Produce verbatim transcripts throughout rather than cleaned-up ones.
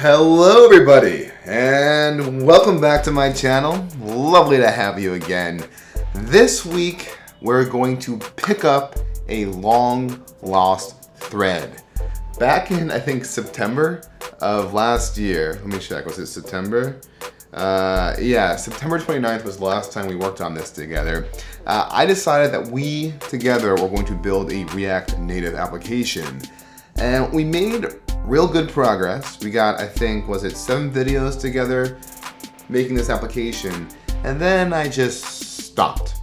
Hello everybody, and welcome back to my channel. Lovely to have you again. This week we're going to pick up a long lost thread. Back in, I think, September of last year, let me check, was it September? Uh, yeah, September twenty-ninth was the last time we worked on this together. Uh, I decided that we together were going to build a React Native application. And we made real good progress. We got, I think, was it seven videos together making this application. And then I just stopped.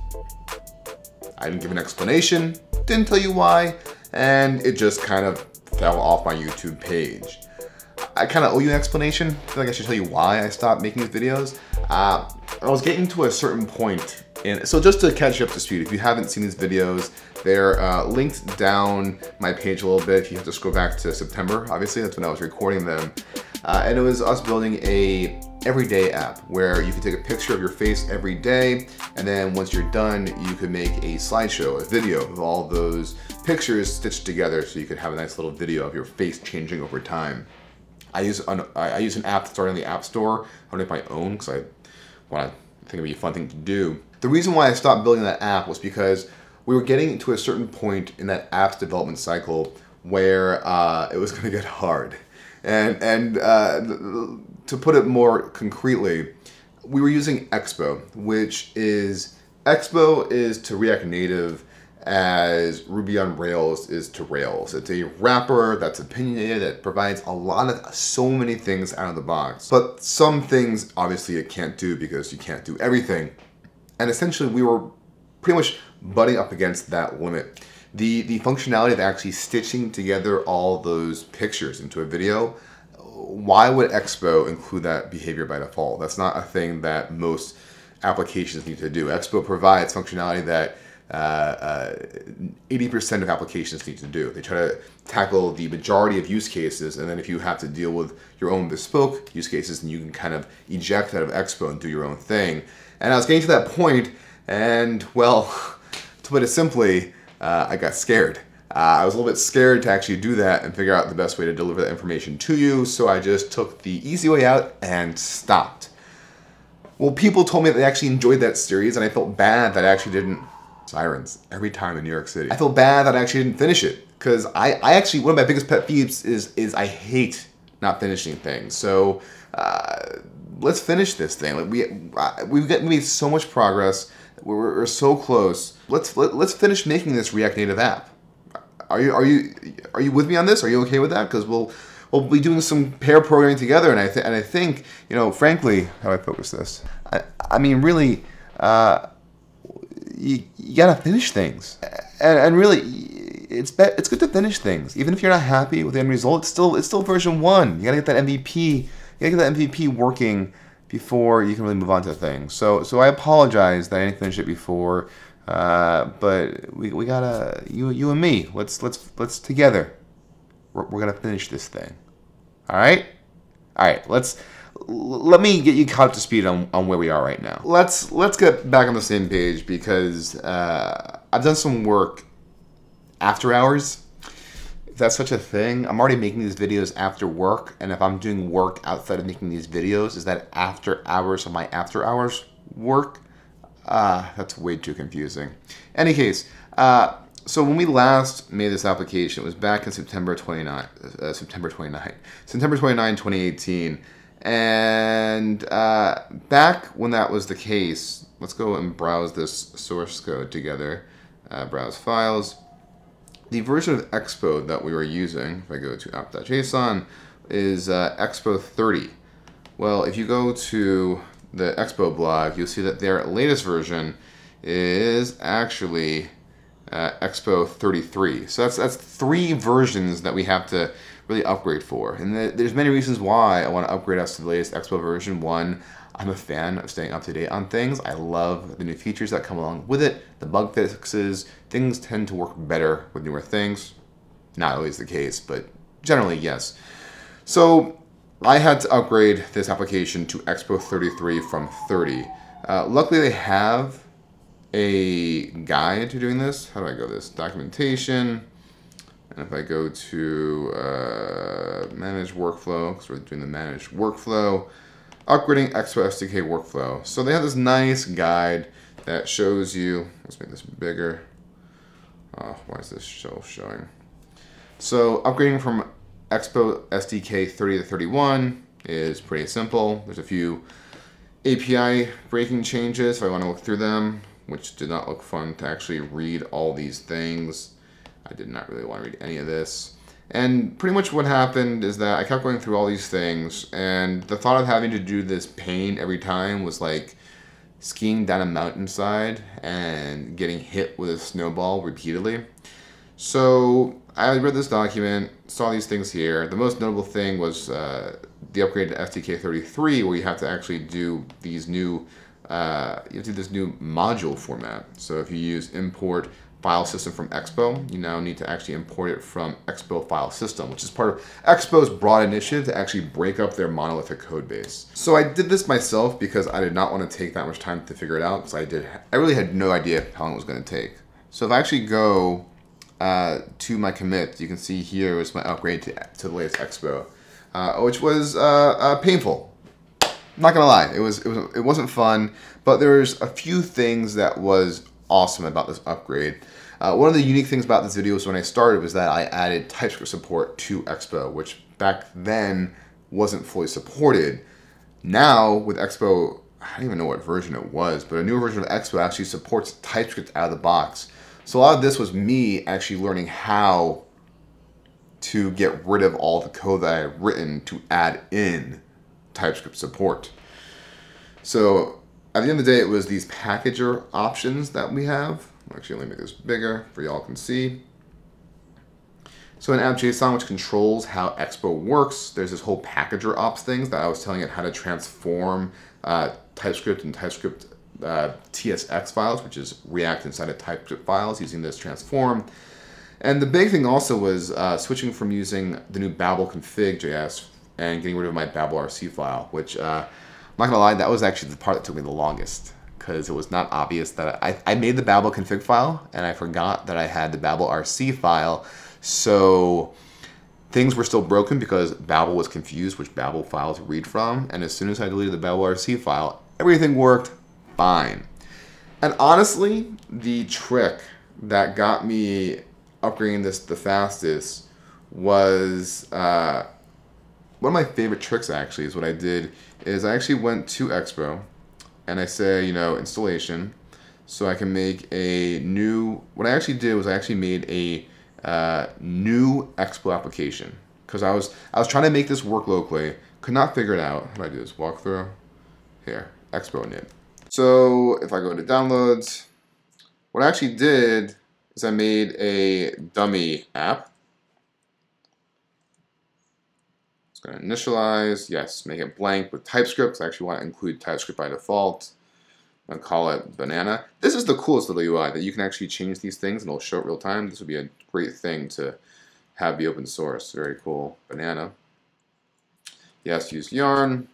I didn't give an explanation, didn't tell you why, and it just kind of fell off my YouTube page. I kind of owe you an explanation. I feel like I should tell you why I stopped making these videos. Uh, I was getting to a certain point. And so just to catch you up to speed, if you haven't seen these videos, they're uh, linked down my page a little bit. If you have to scroll back to September, obviously, that's when I was recording them. Uh, and it was us building a everyday app where you can take a picture of your face every day. And then once you're done, you can make a slideshow, a video of all those pictures stitched together so you could have a nice little video of your face changing over time. I use an, I use an app starting in the App Store. I don't make my own because I want to think it would be a fun thing to do. The reason why I stopped building that app was because we were getting to a certain point in that app's development cycle where uh, it was going to get hard. And, and uh, to put it more concretely, we were using Expo, which is, Expo is to React Native as Ruby on Rails is to Rails. It's a wrapper that's opinionated, that provides a lot of so many things out of the box. But some things, obviously, it can't do because you can't do everything. And essentially, we were pretty much butting up against that limit. The, the functionality of actually stitching together all those pictures into a video, why would Expo include that behavior by default? That's not a thing that most applications need to do. Expo provides functionality that eighty percent uh, uh, of applications need to do. They try to tackle the majority of use cases, and then if you have to deal with your own bespoke use cases, then you can kind of eject out of Expo and do your own thing. And I was getting to that point, and well, to put it simply, uh, I got scared. Uh, I was a little bit scared to actually do that and figure out the best way to deliver that information to you, so I just took the easy way out and stopped. Well, people told me that they actually enjoyed that series, and I felt bad that I actually didn't Sirens every time in New York City. I feel bad that I actually didn't finish it because I, I actually, one of my biggest pet peeves is, is I hate not finishing things. So uh, let's finish this thing. Like we, we've got, made so much progress. We're, we're so close. Let's, let, let's finish making this React Native app. Are you, are you, are you with me on this? Are you okay with that? Because we'll, we'll be doing some pair programming together. And I, th and I think, you know, frankly, how do I focus this? I, I mean, really, uh, You, you gotta finish things, and, and really, it's be, it's good to finish things, even if you're not happy with the end result. It's still it's still version one. You gotta get that M V P. You gotta get that M V P working before you can really move on to things. So so I apologize that I didn't finish it before, uh, but we, we gotta you you and me. Let's let's let's together. We're, we're gonna finish this thing. All right, all right. Let's. Let me get you caught up to speed on, on where we are right now. Let's let's get back on the same page because uh, I've done some work after hours. If that's such a thing. I'm already making these videos after work, and if I'm doing work outside of making these videos, is that after hours of my after hours work? Uh, that's way too confusing. Any case, uh, so when we last made this application, it was back in September twenty-ninth, uh, September twenty-ninth, September twenty-ninth, twenty eighteen. And uh, back when that was the case, let's go and browse this source code together, uh, browse files. The version of Expo that we were using, if I go to app dot J S O N, is uh, Expo thirty. Well, if you go to the Expo blog, you'll see that their latest version is actually uh, Expo thirty-three. So that's, that's three versions that we have to really upgrade for. And the, there's many reasons why I want to upgrade us to the latest Expo version. One, I'm a fan of staying up to date on things. I love the new features that come along with it, the bug fixes. Things tend to work better with newer things. Not always the case, but generally, yes. So I had to upgrade this application to Expo thirty-three from thirty. Uh, luckily, they have a guide to doing this. How do I go this? Documentation. And if I go to uh, manage workflow, because we're doing the manage workflow, upgrading Expo S D K workflow. So they have this nice guide that shows you, let's make this bigger. Oh, why is this show showing? So upgrading from Expo S D K thirty to thirty-one is pretty simple. There's a few A P I breaking changes, if I want to look through them, which did not look fun to actually read all these things. I did not really want to read any of this. And pretty much what happened is that I kept going through all these things, and the thought of having to do this pain every time was like skiing down a mountainside and getting hit with a snowball repeatedly. So I read this document, saw these things here. The most notable thing was uh, the upgrade to S D K thirty-three, where you have to actually do these new, uh, you have to do this new module format. So if you use import file system from Expo, you now need to actually import it from Expo file system, which is part of Expo's broad initiative to actually break up their monolithic code base. So I did this myself because I did not want to take that much time to figure it out, because I did, I really had no idea how long it was going to take. So if I actually go uh, to my commit, you can see here is my upgrade to, to the latest Expo, uh, which was uh, uh, painful. Not gonna lie, it was it was it wasn't fun, but there's a few things that was awesome about this upgrade. Uh, one of the unique things about this video was when I started was that I added TypeScript support to Expo, which back then wasn't fully supported. Now with Expo, I don't even know what version it was, but a newer version of Expo actually supports TypeScript out of the box. So a lot of this was me actually learning how to get rid of all the code that I had written to add in TypeScript support. So at the end of the day, it was these packager options that we have. Actually, let me make this bigger for y'all can see. So in app dot J S O N, which controls how Expo works, there's this whole packager ops things that I was telling it how to transform uh, TypeScript and TypeScript uh, T S X files, which is React inside of TypeScript files, using this transform. And the big thing also was uh, switching from using the new Babel config dot J S and getting rid of my babelrc file, which uh, I'm not gonna lie, that was actually the part that took me the longest, because it was not obvious that I, I made the Babel config file and I forgot that I had the babelrc file. So things were still broken because Babel was confused which Babel file to read from. And as soon as I deleted the babelrc file, everything worked fine. And honestly, the trick that got me upgrading this the fastest was uh, one of my favorite tricks actually is what I did is I actually went to Expo and I say, you know, installation, so I can make a new, what I actually did was I actually made a uh, new Expo application, because I was I was trying to make this work locally, could not figure it out. What I do is walkthrough here, Expo init. So if I go into downloads, what I actually did is I made a dummy app. Gonna initialize, yes, make it blank with TypeScript. I actually want to include TypeScript by default. I'll call it banana. This is the coolest little U I that you can actually change these things and it'll show it real time. This would be a great thing to have be open source. Very cool. Banana. Yes, use yarn.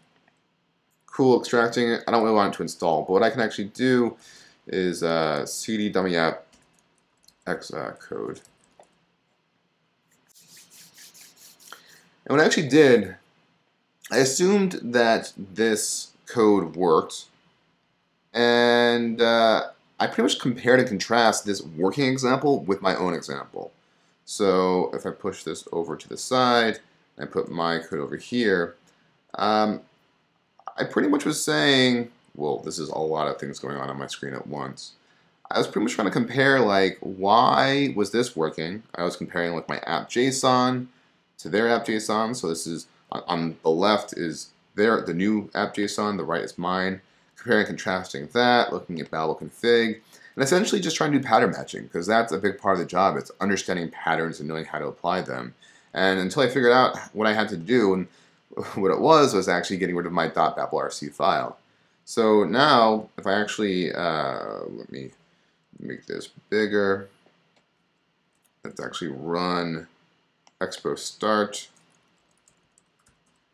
Cool extracting it. I don't really want it to install, but what I can actually do is uh, cd dummy app x uh, code. And what I actually did, I assumed that this code worked, and uh, I pretty much compared and contrast this working example with my own example. So if I push this over to the side and I put my code over here, um, I pretty much was saying, well, this is a lot of things going on on my screen at once. I was pretty much trying to compare, like, why was this working? I was comparing like my app dot J S O N to their app dot J S O N, so this is, on the left is their, the new app dot J S O N, the right is mine. Comparing and contrasting that, looking at Babel config, and essentially just trying to do pattern matching, because that's a big part of the job. It's understanding patterns and knowing how to apply them. And until I figured out what I had to do, and what it was, was actually getting rid of my .babelrc file. So now, if I actually, uh, let me make this bigger, let's actually run Expo start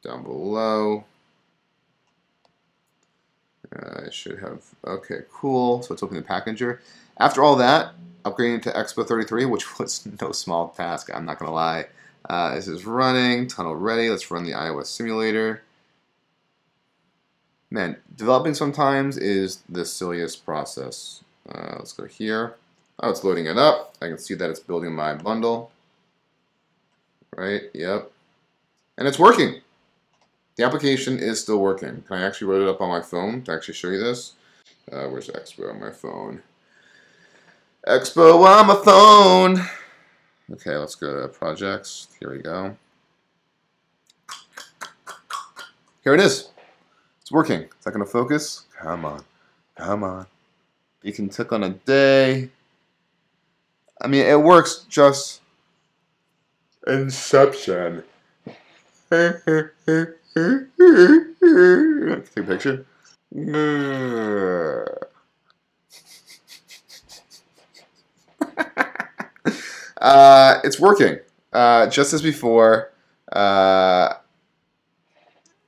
down below. I should have, okay, cool. So it's open the packager. After all that, upgrading to Expo thirty-three, which was no small task, I'm not going to lie. Uh, this is running, tunnel ready. Let's run the iOS simulator. Man, developing sometimes is the silliest process. Uh, let's go here. Oh, it's loading it up. I can see that it's building my bundle. Right, yep. And it's working. The application is still working. I actually wrote it up on my phone to actually show you this. Uh, where's Expo on my phone? Expo on my phone! Okay, let's go to projects. Here we go. Here it is. It's working. Is that going to focus? Come on. Come on. You can click on a day. I mean, it works just... Inception. Take a picture. Uh, it's working. Uh, just as before, uh,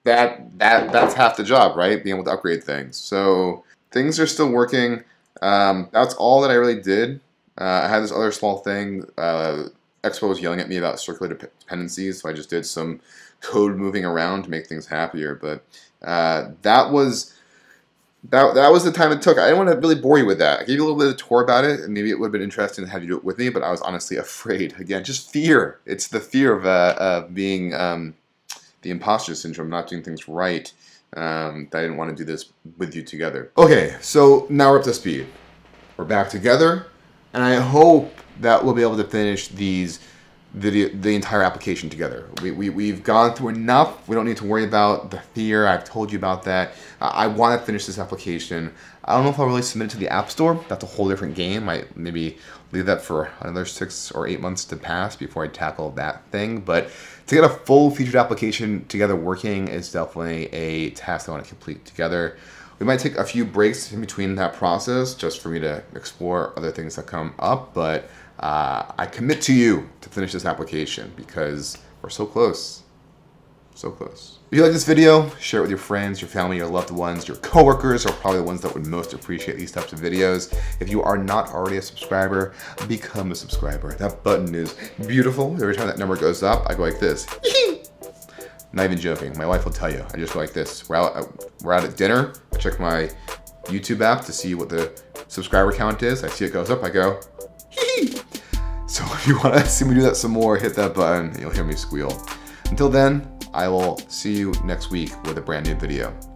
that that that's half the job, right? Being able to upgrade things. So things are still working. Um, that's all that I really did. Uh, I had this other small thing. Uh, Expo was yelling at me about circular dependencies, so I just did some code moving around to make things happier. But uh, that was that, that was the time it took. I didn't want to really bore you with that. I gave you a little bit of a tour about it, and maybe it would have been interesting to have you do it with me, but I was honestly afraid. Again, just fear. It's the fear of, uh, of being um, the imposter syndrome, not doing things right. Um, I didn't want to do this with you together. Okay, so now we're up to speed. We're back together, and I hope that we'll be able to finish these video, the entire application together. We, we, we've gone through enough. We don't need to worry about the fear. I've told you about that. Uh, I want to finish this application. I don't know if I'll really submit it to the App Store. That's a whole different game. I maybe leave that for another six or eight months to pass before I tackle that thing. But to get a full-featured application together working is definitely a task I want to complete together. We might take a few breaks in between that process just for me to explore other things that come up, but Uh, I commit to you to finish this application because we're so close, so close. If you like this video, share it with your friends, your family, your loved ones, your coworkers are probably the ones that would most appreciate these types of videos. If you are not already a subscriber, become a subscriber. That button is beautiful. Every time that number goes up, I go like this. Not even joking. My wife will tell you. I just go like this. We're out, we're out at dinner. I check my YouTube app to see what the subscriber count is. I see it goes up. I go. So if you want to see me do that some more, hit that button and you'll hear me squeal. Until then, I will see you next week with a brand new video.